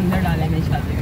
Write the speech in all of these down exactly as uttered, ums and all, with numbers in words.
मैंने इधर डाले नहीं चाहते।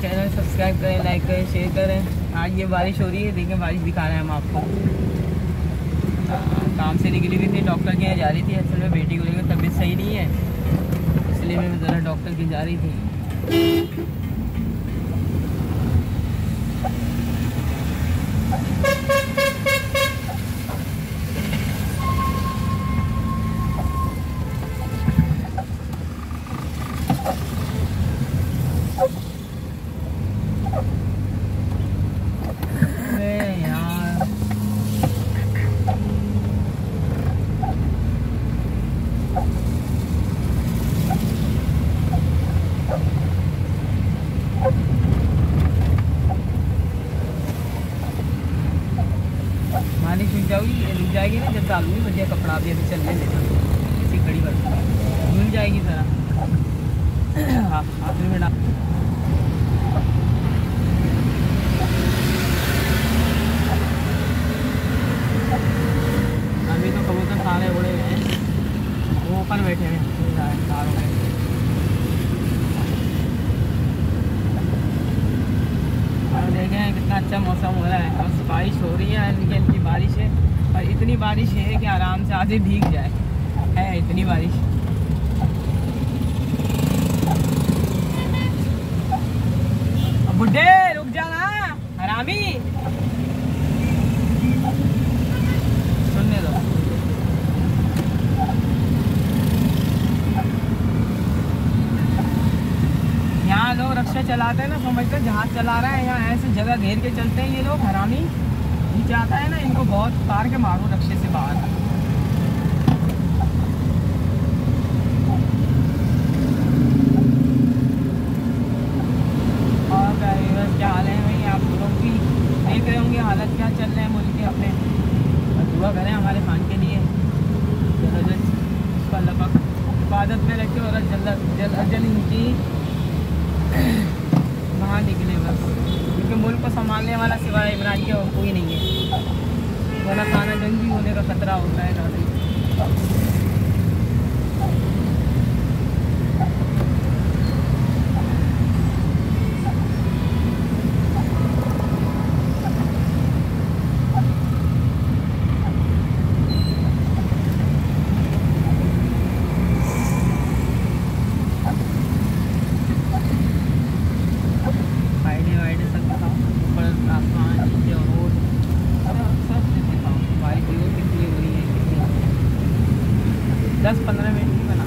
चैनल सब्सक्राइब करें, लाइक करें, शेयर करें। आज ये बारिश हो रही है, देखें बारिश दिखा रहे हैं हम आपको। आ, काम से निकली हुई थी, डॉक्टर के यहाँ जा रही थी। असल में बेटी को लेकर तबीयत सही नहीं है, इसलिए मैं ज़रा डॉक्टर के जा रही थी। जाएगी ना जब डालूंगी बढ़िया कपड़ा, अभी अभी चलने देना, इसी कड़ी पर मिल जाएगी ज़रा। हाँ आखिर में डाल अभी तो कबूतर सारे उड़े हुए हैं, वो ऊपर बैठे हैं चारों में। और देखें कितना अच्छा मौसम हो रहा है, बस बारिश हो रही है, हल्की हल्की बारिश है। और इतनी बारिश है कि आराम से आधे भीग जाए, है इतनी बारिश। बुड्ढे रुक जाना हरामी, सुनने दो। यहाँ लोग रक्षा चलाते हैं ना, समझते जहाज चला रहा है, यहाँ ऐसे जगह घेर के चलते हैं ये लोग हरामी। नीचे आता है ना, इनको बहुत उतार के मारो रक्षे से बाहर। और ड्राइवर क्या हाल है भाई, आप लोग भी देख रहे होंगे हालत क्या चल रहे हैं मुल्क के अपने। और दुआ करें हमारे खान के लिए, जल्द अज उसका लपक हिफाजत में रखे और जल्द जल्द अजल इनकी बाहर निकले बस, क्योंकि मुल्क को संभालने वाला सिवाय इमरान के और कोई नहीं है। वरना खाना जंगी होने का खतरा होता है। फायदे वायदे सब दिखाओ, ऊपर आसमान, नीचे रोड, सब दिखाओ। बारिश देखो कितनी हो रही है, कितनी दस पंद्रह मिनट ही बना,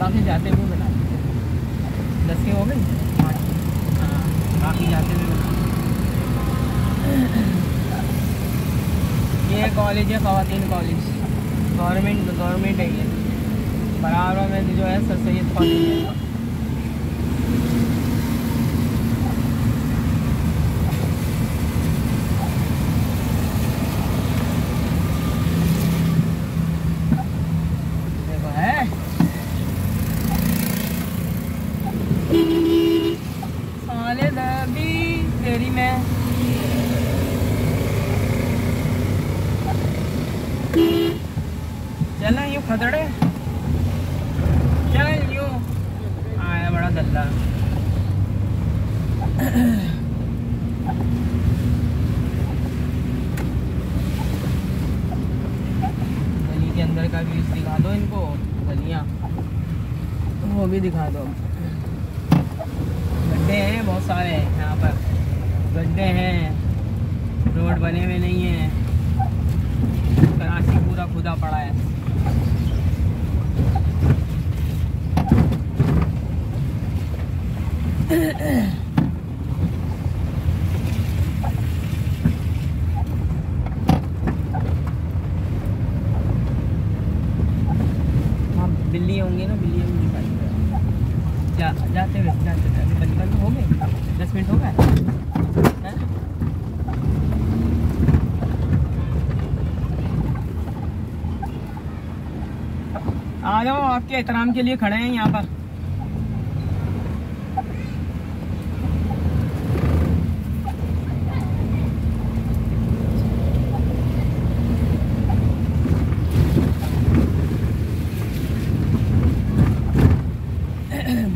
बाकी जाते हुए बना दस के हो गए। हाँ बाकी जाते हुए बना। ये कॉलेज है ख़वातीन कॉलेज, गवर्नमेंट गवर्नमेंट है ये, बराबर में जो है सर सैयद कॉलेज है। चलना यूँ खतरे, चल यूँ आया बड़ा दल्ला। गली के अंदर का भी दिखा दो इनको, गलियाँ वो भी दिखा दो। गड्ढे हैं बहुत सारे हैं यहाँ पर, गड्ढे हैं, रोड बने हुए नहीं है। कराची पूरा खुदा पड़ा है। बिल्ली होंगी ना, बिल्ली होंगी पाई जा, जाते हुए जाते हुए बचपन तो हो गए, दस मिनट हो गए। आ जाओ, आपके एहतराम के लिए खड़े हैं यहाँ पर।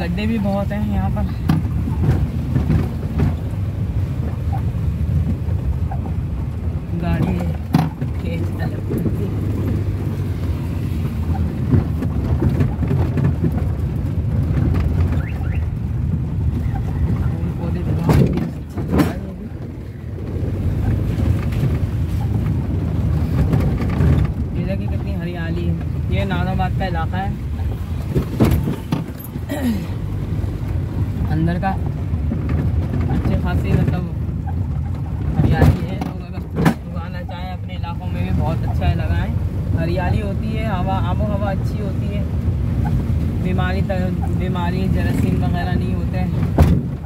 गड्ढे भी बहुत हैं यहाँ पर। गाड़ी खेत पौधे जगह की कितनी हरियाली है। ये नाराबाद का इलाका है, अंदर का अच्छे खासी मतलब हरियाली है। लोग अगर उगाना चाहें अपने इलाकों में भी बहुत अच्छा है, लगाएं। हरियाली होती है, हवा आबो हवा अच्छी होती है, बीमारी बीमारी जरासीम वगैरह नहीं होते हैं।